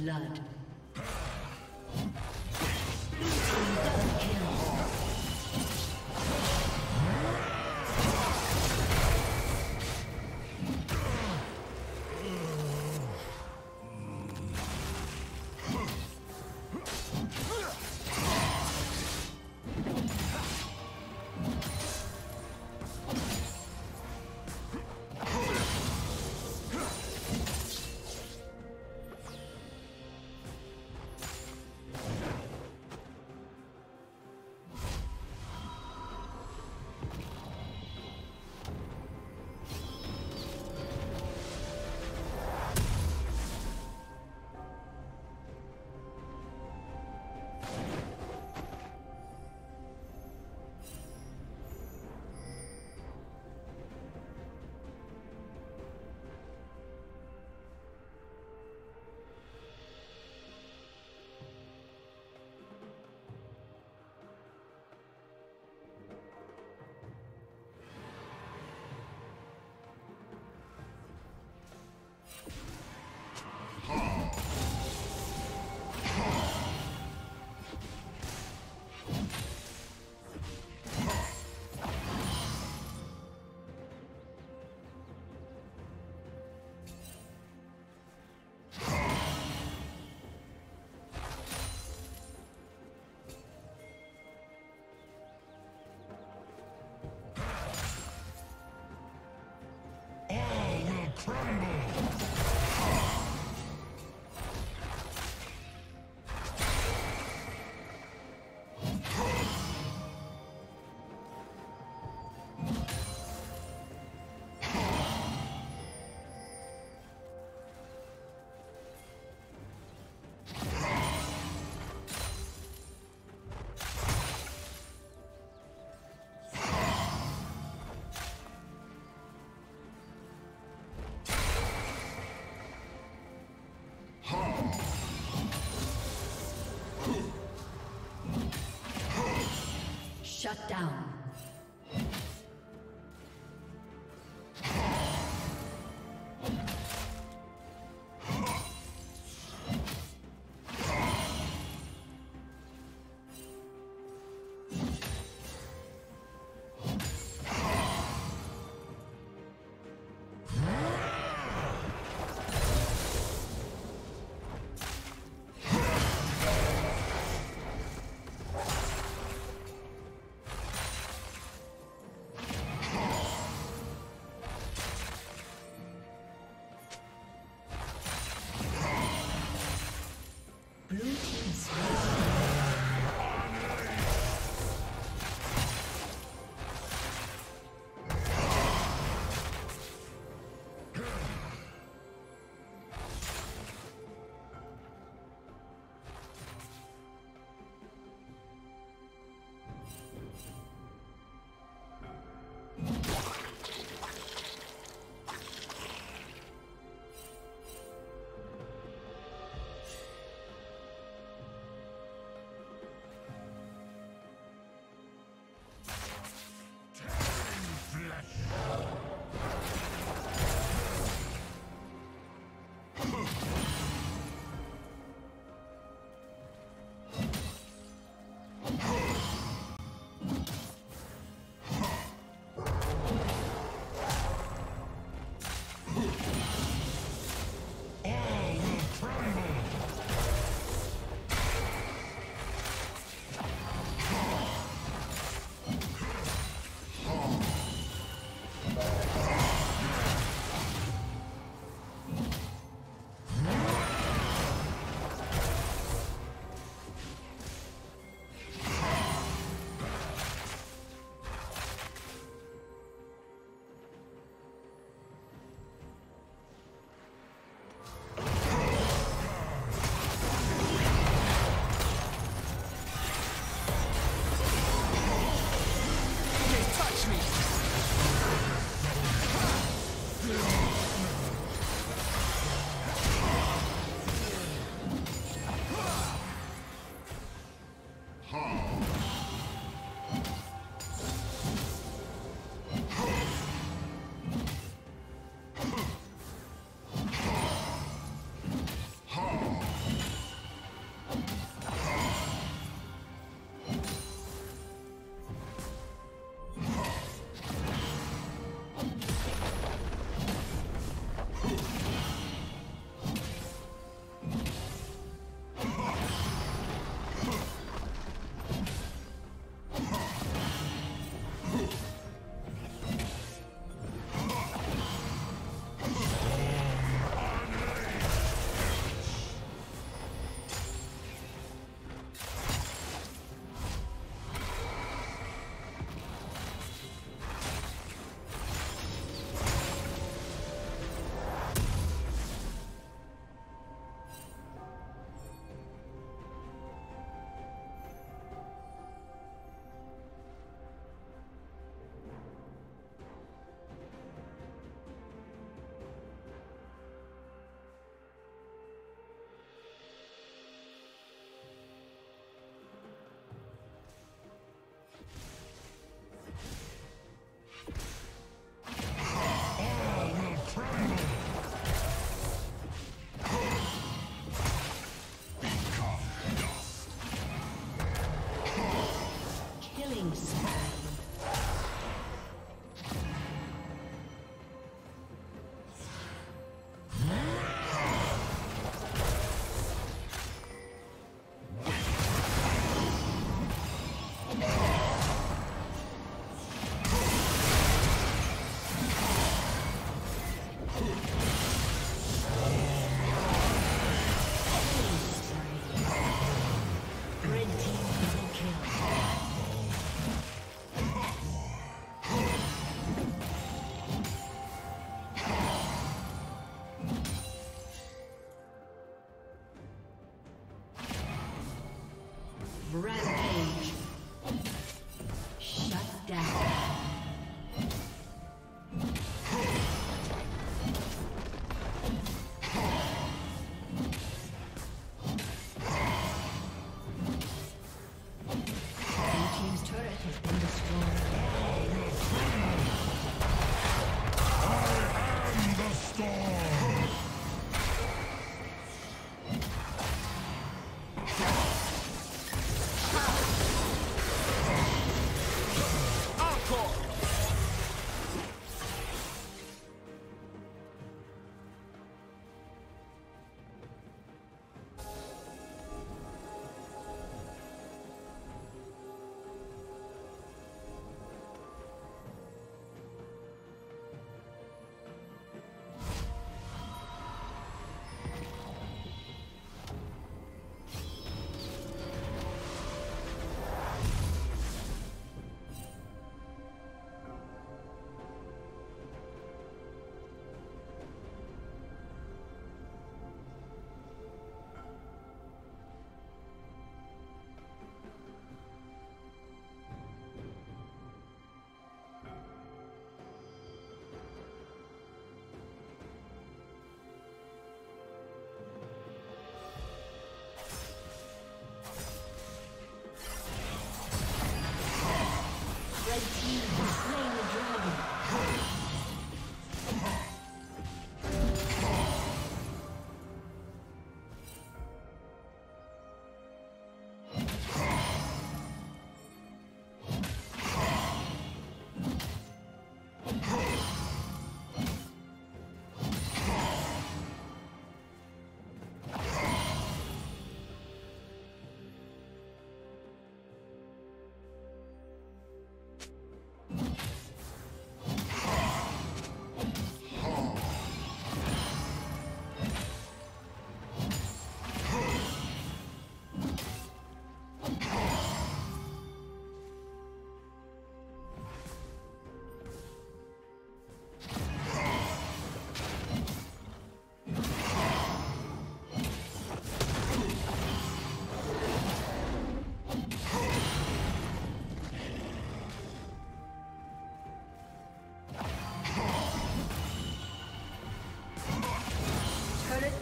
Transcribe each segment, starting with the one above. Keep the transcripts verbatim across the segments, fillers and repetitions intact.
blood. Shut down. Rampage. Shut down.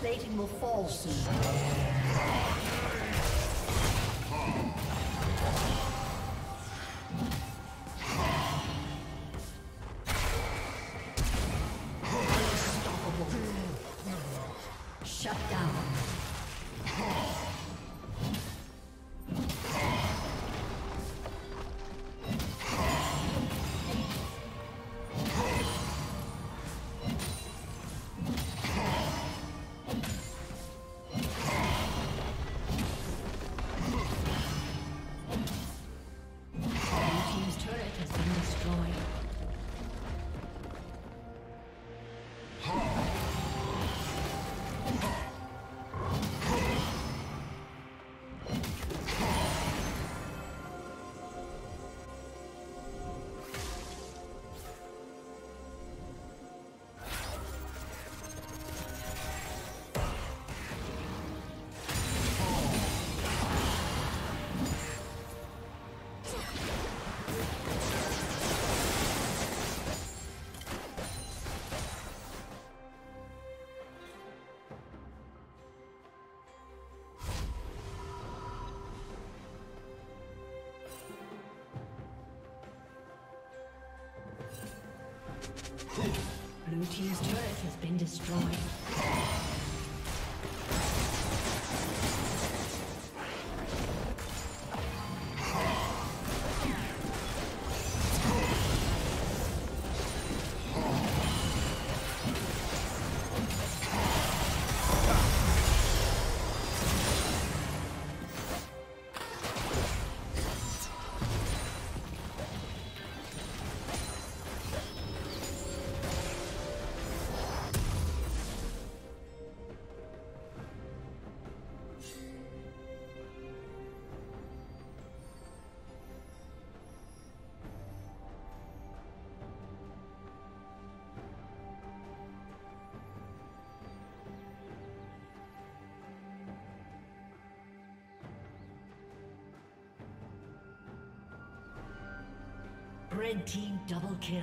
Plating will fall soon. Unstoppable. Shut down. Blue team's turret has been destroyed. Red team double kill.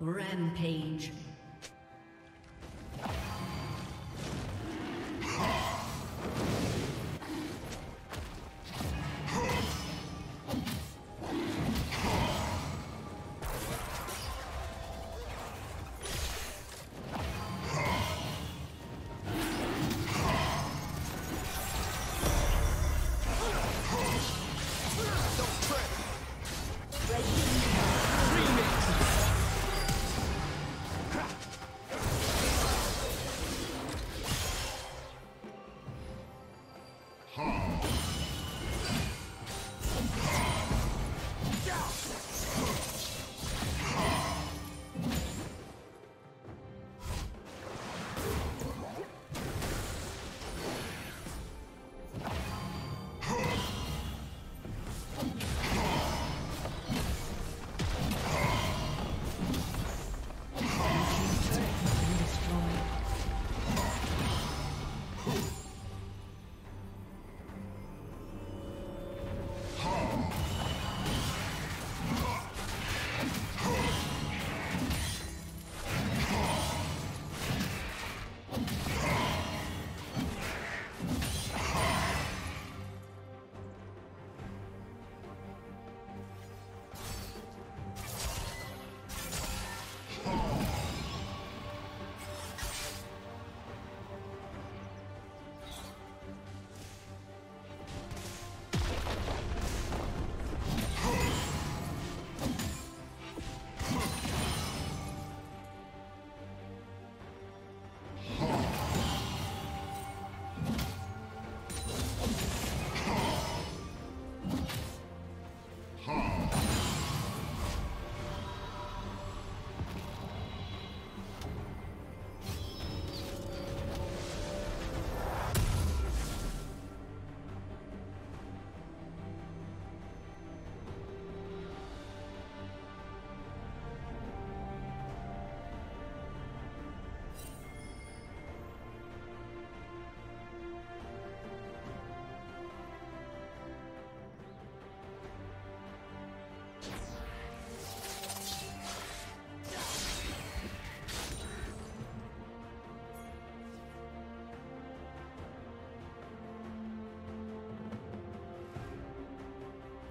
Rampage.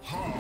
Huh.